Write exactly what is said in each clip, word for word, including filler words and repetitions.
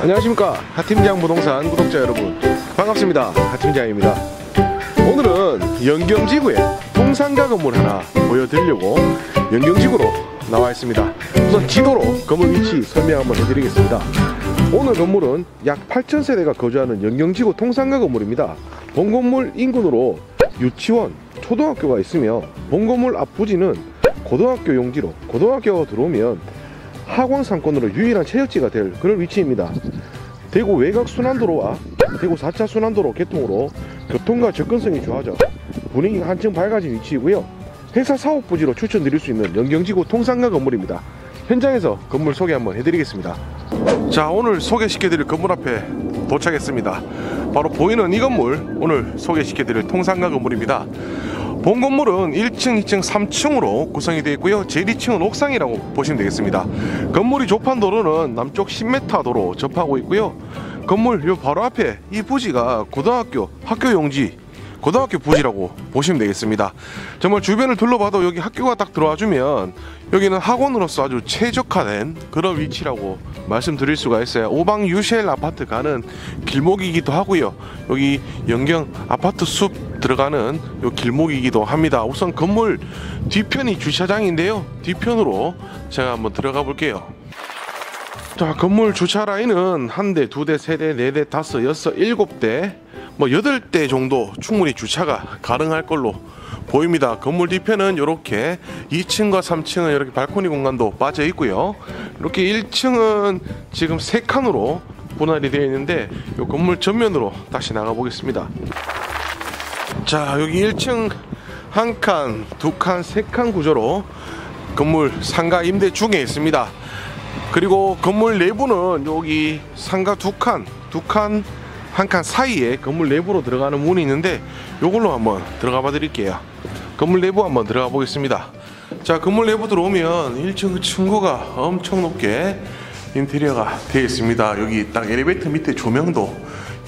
안녕하십니까, 하팀장 부동산 구독자 여러분, 반갑습니다. 하팀장입니다. 오늘은 연경지구에 통상가 건물 하나 보여드리려고 연경지구로 나와 있습니다. 우선 지도로 건물 위치 설명 한번 해드리겠습니다. 오늘 건물은 약 팔천 세대가 거주하는 연경지구 통상가 건물입니다. 본 건물 인근으로 유치원, 초등학교가 있으며 본 건물 앞부지는 고등학교 용지로, 고등학교가 들어오면 학원 상권으로 유일한 체적지가 될 그런 위치입니다. 대구 외곽 순환도로와 대구 사 차 순환도로 개통으로 교통과 접근성이 좋아져 분위기가 한층 밝아진 위치이고요. 회사 사업부지로 추천드릴 수 있는 연경지구 통상가 건물입니다. 현장에서 건물 소개 한번 해드리겠습니다. 자, 오늘 소개시켜드릴 건물 앞에 도착했습니다. 바로 보이는 이 건물, 오늘 소개시켜드릴 통상가 건물입니다. 본 건물은 일 층, 이 층, 삼 층으로 구성이 되어 있고요. 제일 이 층은 옥상이라고 보시면 되겠습니다. 건물이 접한 도로는 남쪽 십 미터 도로 접하고 있고요. 건물 요 바로 앞에 이 부지가 고등학교, 학교 용지, 고등학교 부지라고 보시면 되겠습니다. 정말 주변을 둘러봐도 여기 학교가 딱 들어와주면 여기는 학원으로서 아주 최적화된 그런 위치라고 말씀드릴 수가 있어요. 우방유셸 아파트 가는 길목이기도 하고요. 여기 연경 아파트 숲 들어가는 요 길목이기도 합니다. 우선 건물 뒤편이 주차장인데요. 뒤편으로 제가 한번 들어가 볼게요. 자, 건물 주차 라인은 한 대, 두 대, 세 대, 네 대, 다섯, 여섯, 일곱 대, 뭐 여덟 대 정도 충분히 주차가 가능할 걸로 보입니다. 건물 뒤편은 이렇게 이 층과 삼 층은 이렇게 발코니 공간도 빠져 있고요. 이렇게 일 층은 지금 세 칸으로 분할이 되어 있는데 이 건물 전면으로 다시 나가 보겠습니다. 자, 여기 일 층 한 칸, 두 칸, 세 칸 구조로 건물 상가 임대 중에 있습니다. 그리고 건물 내부는 여기 상가 두 칸, 두 칸, 한 칸 사이에 건물 내부로 들어가는 문이 있는데 요걸로 한번 들어가 봐 드릴게요. 건물 내부 한번 들어가 보겠습니다. 자, 건물 내부 들어오면 일 층 층고가 엄청 높게 인테리어가 되어 있습니다. 여기 딱 엘리베이터 밑에 조명도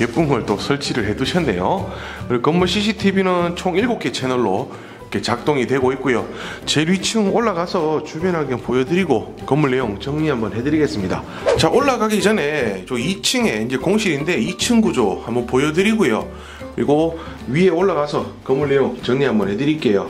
예쁜 걸 또 설치를 해 두셨네요. 그리고 건물 씨씨티비는 총 일곱 개 채널로 이렇게 작동이 되고 있고요. 제일 위 층 올라가서 주변 환경 보여드리고 건물 내용 정리 한번 해드리겠습니다. 자, 올라가기 전에 저 이 층에 이제 공실인데 이 층 구조 한번 보여드리고요. 그리고 위에 올라가서 건물 내용 정리 한번 해드릴게요.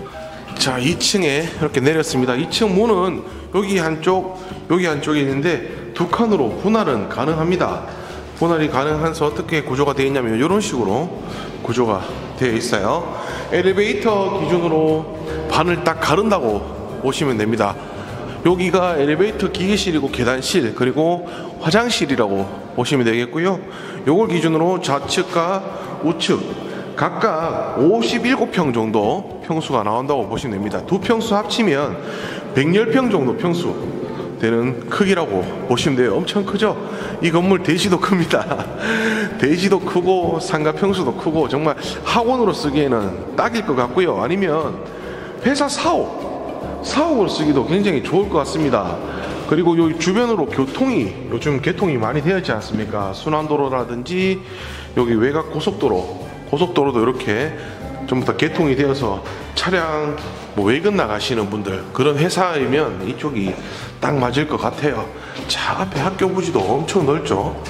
자, 이 층에 이렇게 내렸습니다. 이 층 문은 여기 한쪽, 여기 한쪽에 있는데 두 칸으로 분할은 가능합니다. 분할이 가능해서 어떻게 구조가 되어 있냐면 이런 식으로 구조가 되어 있어요. 엘리베이터 기준으로 반을 딱 가른다고 보시면 됩니다. 여기가 엘리베이터 기계실이고 계단실, 그리고 화장실이라고 보시면 되겠고요. 요걸 기준으로 좌측과 우측 각각 오십칠 평 정도 평수가 나온다고 보시면 됩니다. 두 평수 합치면 백십 평 정도 평수 되는 크기라고 보시면 돼요. 엄청 크죠? 이 건물 대지도 큽니다. 대지도 크고 상가 평수도 크고 정말 학원으로 쓰기에는 딱일 것 같고요. 아니면 회사 사업, 사업으로 쓰기도 굉장히 좋을 것 같습니다. 그리고 여기 주변으로 교통이 요즘 개통이 많이 되었지 않습니까? 순환도로라든지 여기 외곽 고속도로, 고속도로도 이렇게 전부 다 개통이 되어서 차량 뭐 외근 나가시는 분들, 그런 회사이면 이쪽이 딱 맞을 것 같아요. 자, 앞에 학교 부지도 엄청 넓죠.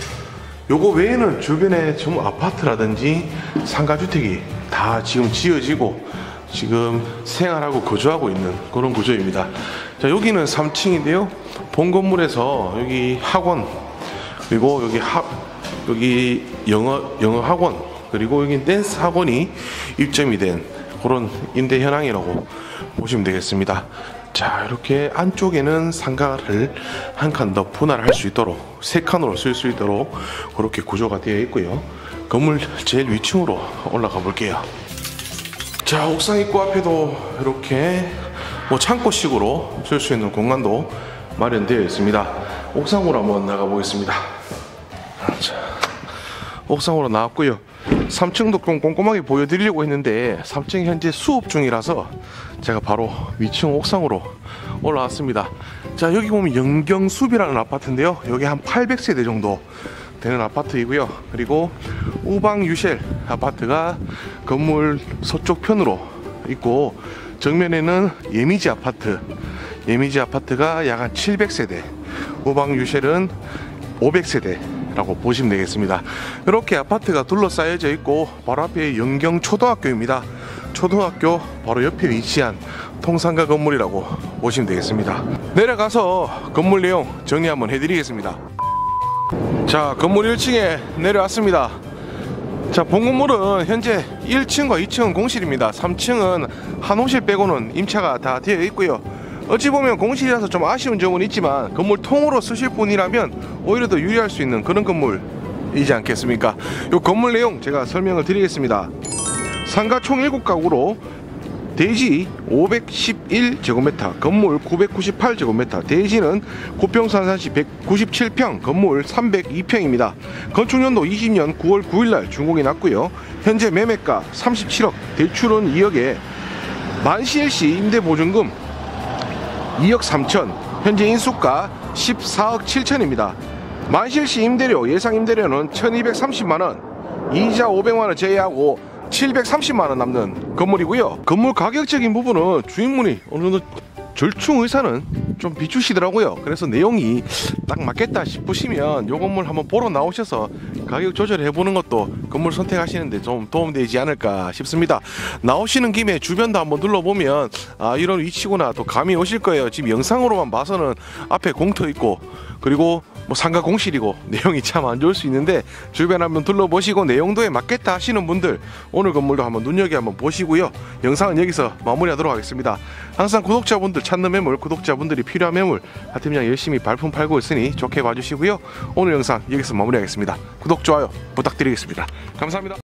요거 외에는 주변에 전부 아파트라든지 상가주택이 다 지금 지어지고 지금 생활하고 거주하고 있는 그런 구조입니다. 자, 여기는 삼 층인데요. 본 건물에서 여기 학원, 그리고 여기 학, 여기 영어, 영어 학원, 그리고 여기 댄스 학원이 입점이 된 그런 임대 현황이라고 보시면 되겠습니다. 자, 이렇게 안쪽에는 상가를 한 칸 더 분할할 수 있도록 세 칸으로 쓸 수 있도록 그렇게 구조가 되어 있고요. 건물 제일 위 층으로 올라가 볼게요. 자, 옥상 입구 앞에도 이렇게 뭐 창고식으로 쓸 수 있는 공간도 마련되어 있습니다. 옥상으로 한번 나가 보겠습니다. 자, 옥상으로 나왔고요. 삼 층도 좀 꼼꼼하게 보여드리려고 했는데 삼 층이 현재 수업 중이라서 제가 바로 위 층 옥상으로 올라왔습니다. 자, 여기 보면 연경숲이라는 아파트인데요. 여기 한 팔백 세대 정도 되는 아파트이고요. 그리고 우방유셸 아파트가 건물 서쪽 편으로 있고 정면에는 예미지 아파트, 예미지 아파트가 약 한 칠백 세대, 우방유셸은 오백 세대 라고 보시면 되겠습니다. 이렇게 아파트가 둘러싸여져 있고 바로 앞에 연경초등학교입니다. 초등학교 바로 옆에 위치한 통상가 건물이라고 보시면 되겠습니다. 내려가서 건물 내용 정리 한번 해드리겠습니다. 자, 건물 일 층에 내려왔습니다. 자, 본 건물은 현재 일 층과 이 층은 공실입니다. 삼 층은 한 호실 빼고는 임차가 다 되어 있고요. 어찌 보면 공실이라서 좀 아쉬운 점은 있지만 건물 통으로 쓰실 분이라면 오히려 더 유리할 수 있는 그런 건물이지 않겠습니까? 이 건물 내용 제가 설명을 드리겠습니다. 상가 총 일곱 가구로 대지 오백십일 제곱미터, 건물 구백구십팔 제곱미터, 대지는 고평산산시 백구십칠 평, 건물 삼백이 평입니다. 건축년도 이십 년 구월 구일날 준공이 났고요. 현재 매매가 삼십칠억, 대출은 이억에 만시일시 임대보증금 이억 삼천, 현재 인수가 십사억 칠천입니다. 만시일시 임대료, 예상 임대료는 천이백삼십만 원, 이자 오백만 원 제외하고 칠백삼십만 원 남는 건물이고요. 건물 가격적인 부분은 주인분이 어느 정도 절충 의사는 좀 비추시더라고요. 그래서 내용이 딱 맞겠다 싶으시면 이 건물 한번 보러 나오셔서 가격 조절해 보는 것도 건물 선택하시는데 좀 도움되지 않을까 싶습니다. 나오시는 김에 주변도 한번 둘러보면 아, 이런 위치구나 또 감이 오실 거예요. 지금 영상으로만 봐서는 앞에 공터 있고 그리고 뭐 상가 공실이고 내용이 참 안 좋을 수 있는데 주변 한번 둘러보시고 내용도에 맞겠다 하시는 분들 오늘 건물도 한번 눈여겨 한번 보시고요. 영상은 여기서 마무리하도록 하겠습니다. 항상 구독자분들 찾는 매물, 구독자분들이 필요한 매물 하팀장 열심히 발품 팔고 있으니 좋게 봐주시고요. 오늘 영상 여기서 마무리하겠습니다. 구독, 좋아요 부탁드리겠습니다. 감사합니다.